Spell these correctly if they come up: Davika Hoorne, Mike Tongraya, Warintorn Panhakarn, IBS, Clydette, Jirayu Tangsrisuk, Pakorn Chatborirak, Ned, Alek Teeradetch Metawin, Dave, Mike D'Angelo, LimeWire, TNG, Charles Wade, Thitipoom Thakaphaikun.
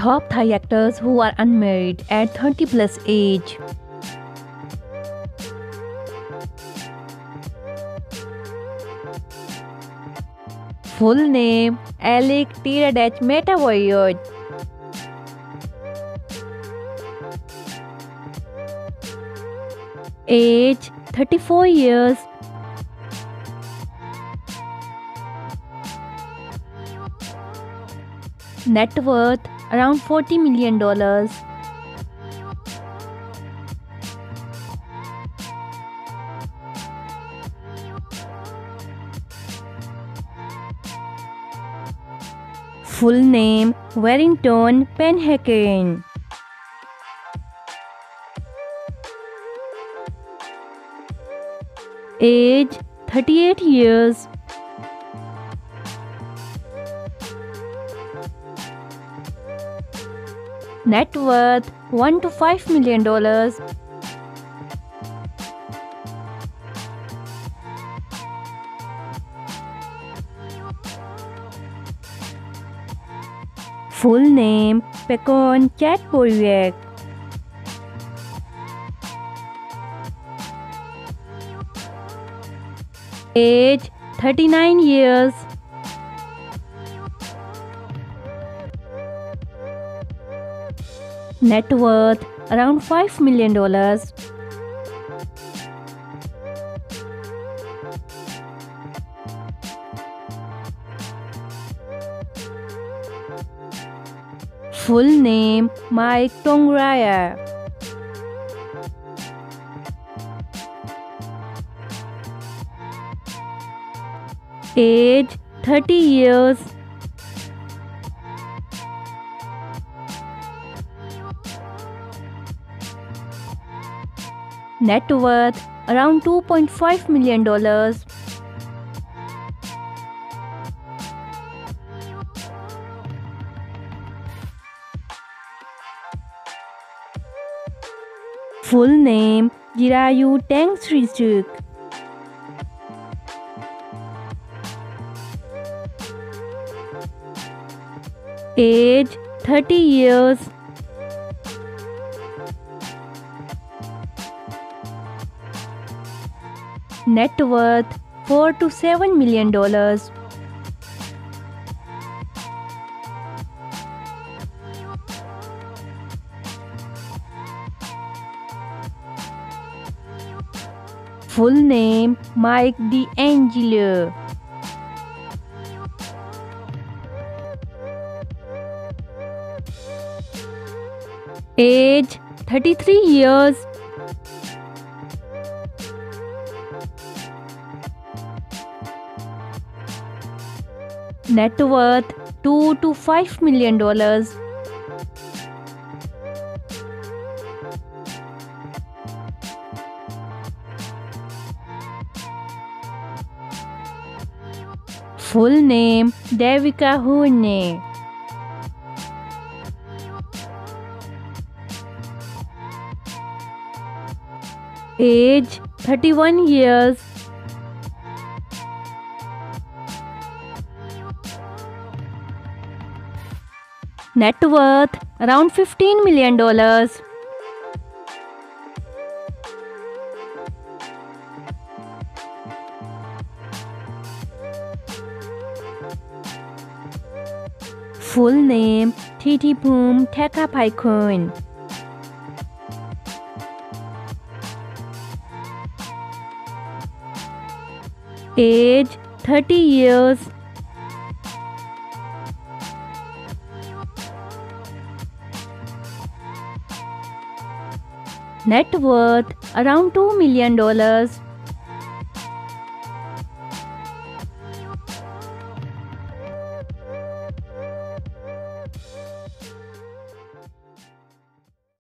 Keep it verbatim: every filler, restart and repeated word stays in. top Thai actors who are unmarried at thirty plus age. Full name Alek Teeradetch Metawin. Age thirty-four years. Net worth around forty million dollars. Full name Warintorn Panhakarn. Age thirty-eight years. Net worth one to five million dollars. Full name Pakorn Chatborirak. Age thirty-nine years. Net worth around five million dollars. Full name Mike Tongraya. Age thirty years. Net worth around two point five million dollars. Full name Jirayu Tangsrisuk. Age thirty years. Net worth four to seven million dollars. Full name Mike D'Angelo. Age thirty-three years. Net worth two to five million dollars. Full name Davika Hoorne. Age thirty-one years. Net worth around fifteen million dollars. Full name Thitipoom Thakaphaikun. Age thirty years. Net worth around two million dollars.